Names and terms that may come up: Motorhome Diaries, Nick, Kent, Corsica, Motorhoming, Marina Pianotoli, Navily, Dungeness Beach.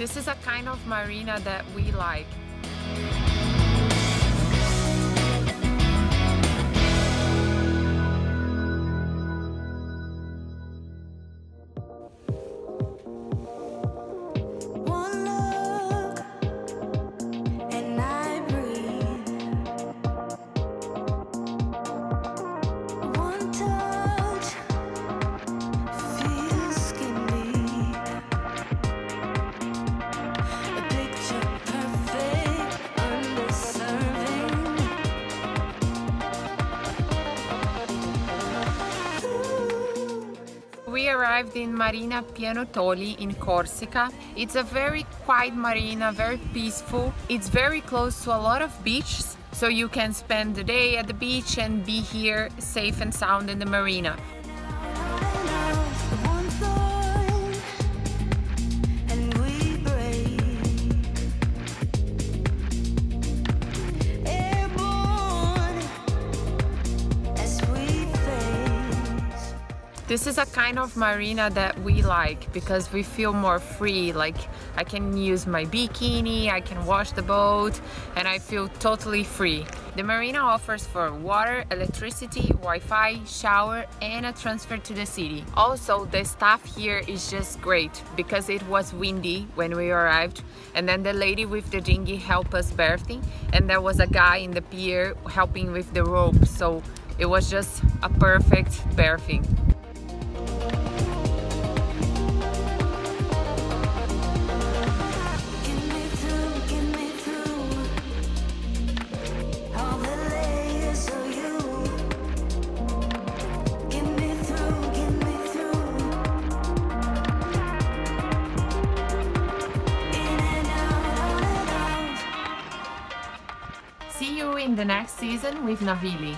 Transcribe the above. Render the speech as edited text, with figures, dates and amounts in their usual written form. This is a kind of marina that we like. We arrived in Marina Pianotoli in Corsica. It's a very quiet marina, very peaceful. It's very close to a lot of beaches, so you can spend the day at the beach and be here safe and sound in the marina. This is a kind of marina that we like because we feel more free, like I can use my bikini, I can wash the boat, and I feel totally free. The marina offers for water, electricity, Wi-Fi, shower, and a transfer to the city. Also, the staff here is just great because it was windy when we arrived, and then the lady with the dinghy helped us berthing, and there was a guy in the pier helping with the rope, so it was just a perfect berthing. See you in the next season with Navily.